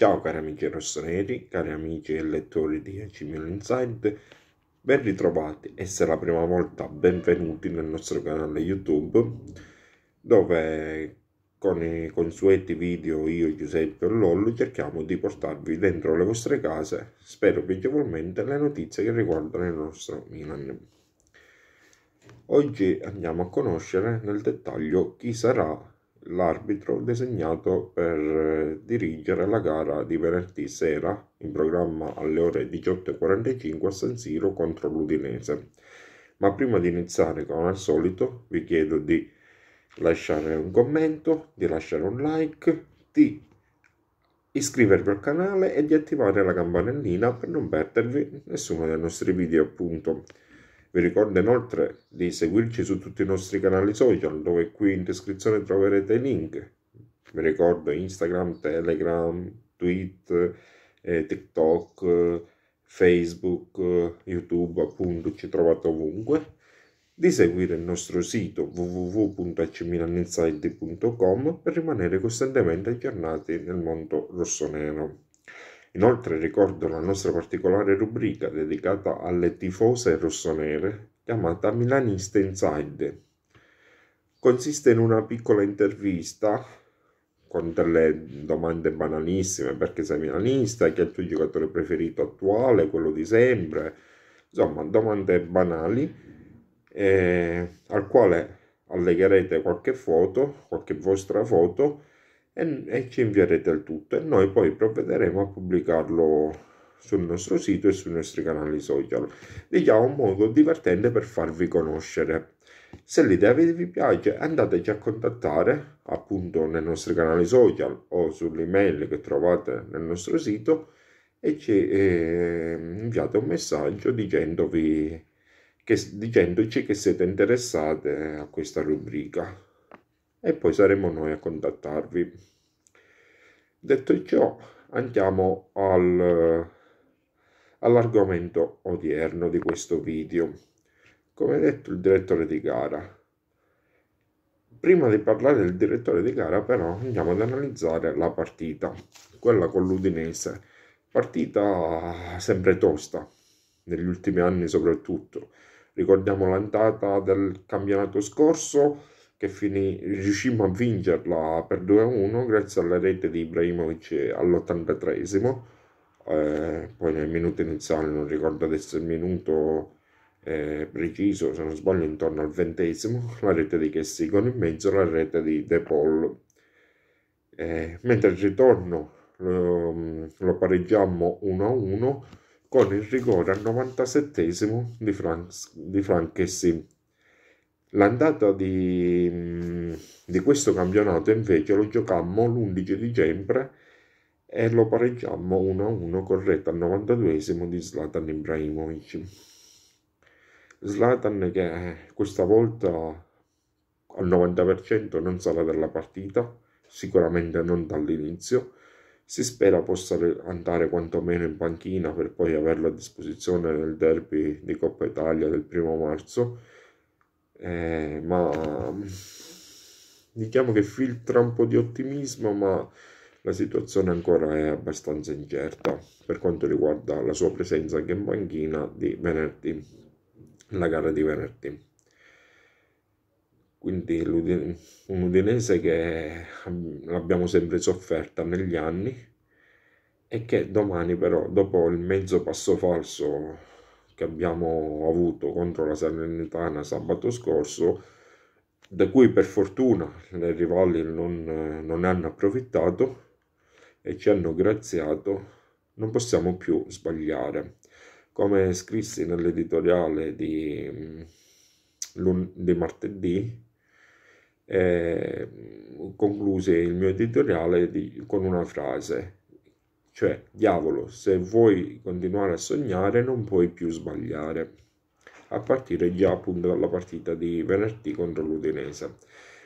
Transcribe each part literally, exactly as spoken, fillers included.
Ciao cari amici rossoneri, cari amici e lettori di A C Milan Inside, ben ritrovati e se è la prima volta benvenuti nel nostro canale YouTube, dove con i consueti video io, Giuseppe e Lollo cerchiamo di portarvi dentro le vostre case, spero piacevolmente, le notizie che riguardano il nostro Milan. Oggi andiamo a conoscere nel dettaglio chi sarà l'arbitro designato per dirigere la gara di venerdì sera in programma alle ore diciotto e quarantacinque a San Siro contro l'Udinese. Ma prima di iniziare, come al solito, vi chiedo di lasciare un commento, di lasciare un like, di iscrivervi al canale e di attivare la campanellina per non perdervi nessuno dei nostri video, appunto. Vi ricordo inoltre di seguirci su tutti i nostri canali social, dove qui in descrizione troverete i link. Vi ricordo Instagram, Telegram, Twitter, eh, TikTok, eh, Facebook, eh, YouTube, appunto, ci trovate ovunque. Di seguire il nostro sito w w w punto a c milan inside punto com per rimanere costantemente aggiornati nel mondo rossonero. Inoltre ricordo la nostra particolare rubrica dedicata alle tifose rossonere, chiamata Milanista Inside. Consiste in una piccola intervista con delle domande banalissime, perché sei milanista, chi è il tuo giocatore preferito attuale, quello di sempre, insomma domande banali, eh, al quale allegherete qualche foto, qualche vostra foto, e ci invierete il tutto e noi poi provvederemo a pubblicarlo sul nostro sito e sui nostri canali social. Diciamo un modo divertente per farvi conoscere. Se l'idea vi piace, andateci a contattare appunto nei nostri canali social o sull'email che trovate nel nostro sito e ci eh, inviate un messaggio dicendovi che, dicendoci che siete interessate a questa rubrica. E poi saremo noi a contattarvi. Detto ciò, andiamo al, all'argomento odierno di questo video. Come detto, il direttore di gara. Prima di parlare del direttore di gara, però, andiamo ad analizzare la partita, quella con l'Udinese. Partita sempre tosta, negli ultimi anni soprattutto. Ricordiamo l'andata del campionato scorso, che finì, riuscimmo a vincerla per due a uno grazie alla rete di Ibrahimovic all'ottantatreesimo, eh, poi nel minuto iniziale, non ricordo adesso il minuto eh, preciso, se non sbaglio intorno al ventesimo, la rete di Kessie con in mezzo la rete di De Paul. Eh, mentre il ritorno lo, lo pareggiammo uno a uno con il rigore al novantasettesimo di Frank, di Frank Kessie. L'andata di, di questo campionato invece lo giocammo l'undici dicembre e lo pareggiammo uno a uno con rete al novantaduesimo di Zlatan Ibrahimovic. Zlatan che questa volta al novanta per cento non sarà della partita, sicuramente non dall'inizio, si spera possa andare quantomeno in panchina per poi averlo a disposizione nel derby di Coppa Italia del primo marzo. Eh, ma diciamo che filtra un po' di ottimismo, ma la situazione ancora è abbastanza incerta per quanto riguarda la sua presenza anche in panchina di venerdì, la gara di venerdì. Quindi un Udinese che l'abbiamo sempre sofferta negli anni e che domani però, dopo il mezzo passo falso che abbiamo avuto contro la Salernitana sabato scorso, da cui per fortuna le rivali non, non hanno approfittato e ci hanno graziato, non possiamo più sbagliare. Come scrissi nell'editoriale di, di martedì, eh, concluse il mio editoriale di, con una frase, cioè, diavolo, se vuoi continuare a sognare non puoi più sbagliare, a partire già appunto dalla partita di venerdì contro l'Udinese.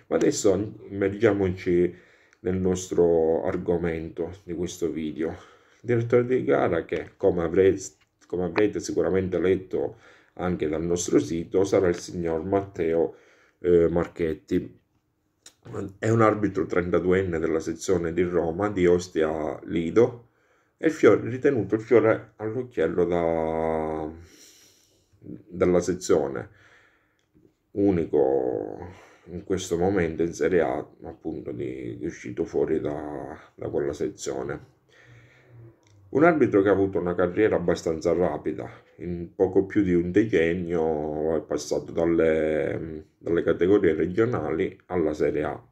Ma adesso immergiamoci nel nostro argomento di questo video. Il direttore di gara che, come avrete, come avrete sicuramente letto anche dal nostro sito, sarà il signor Matteo eh, Marchetti. è un arbitro trentaduenne della sezione di Roma di Ostia Lido, è fiore, ritenuto il fiore all'occhiello da, dalla sezione, unico in questo momento in Serie A, appunto, di, di uscito fuori da, da quella sezione. Un arbitro che ha avuto una carriera abbastanza rapida, in poco più di un decennio è passato dalle, dalle categorie regionali alla Serie A.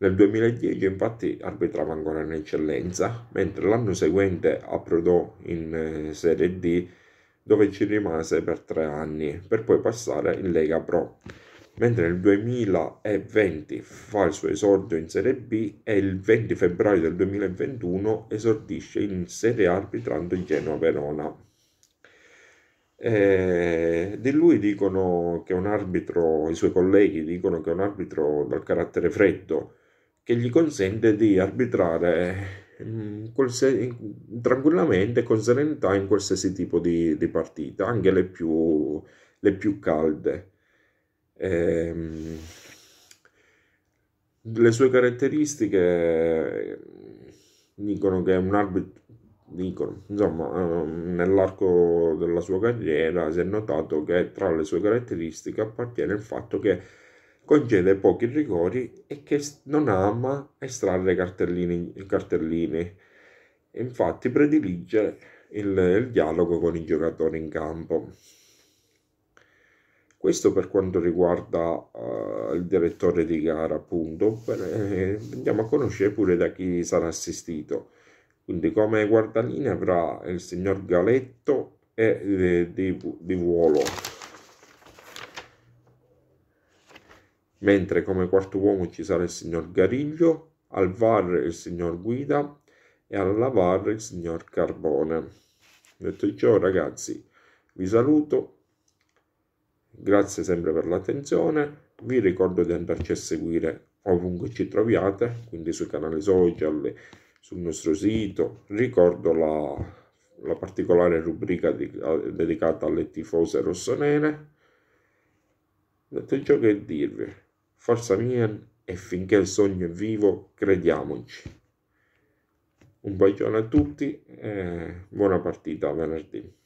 Nel duemiladieci infatti arbitrava ancora in Eccellenza, mentre l'anno seguente approdò in Serie D, dove ci rimase per tre anni, per poi passare in Lega Pro. Mentre nel duemilaventi fa il suo esordio in Serie B e il venti febbraio del duemilaventuno esordisce in Serie A arbitrando il Genova-Verona. E di lui dicono che è un arbitro, i suoi colleghi dicono che è un arbitro dal carattere freddo, che gli consente di arbitrare tranquillamente e con serenità in qualsiasi tipo di, di partita, anche le più, le più calde. Eh, le sue caratteristiche dicono che è un arbitro, dicono, insomma, nell'arco della sua carriera si è notato che tra le sue caratteristiche appartiene il fatto che concede pochi rigori e che non ama estrarre cartellini, cartellini. Infatti predilige il, il dialogo con i giocatori in campo. Questo per quanto riguarda uh, il direttore di gara, appunto. Eh, andiamo a conoscere pure da chi sarà assistito. Quindi come guardalinee avrà il signor Galetto e eh, di, di Volo, mentre come quarto uomo ci sarà il signor Gariglio, al V A R il signor Guida e alla V A R il signor Carbone. Detto ciò, ragazzi, vi saluto. Grazie sempre per l'attenzione, vi ricordo di andarci a seguire ovunque ci troviate, quindi sui canali social, sul nostro sito. Ricordo la, la particolare rubrica di, dedicata alle tifose rossonere. Detto ciò, che dirvi, forza Milan, e finché il sogno è vivo crediamoci. Un bacione a tutti e buona partita venerdì.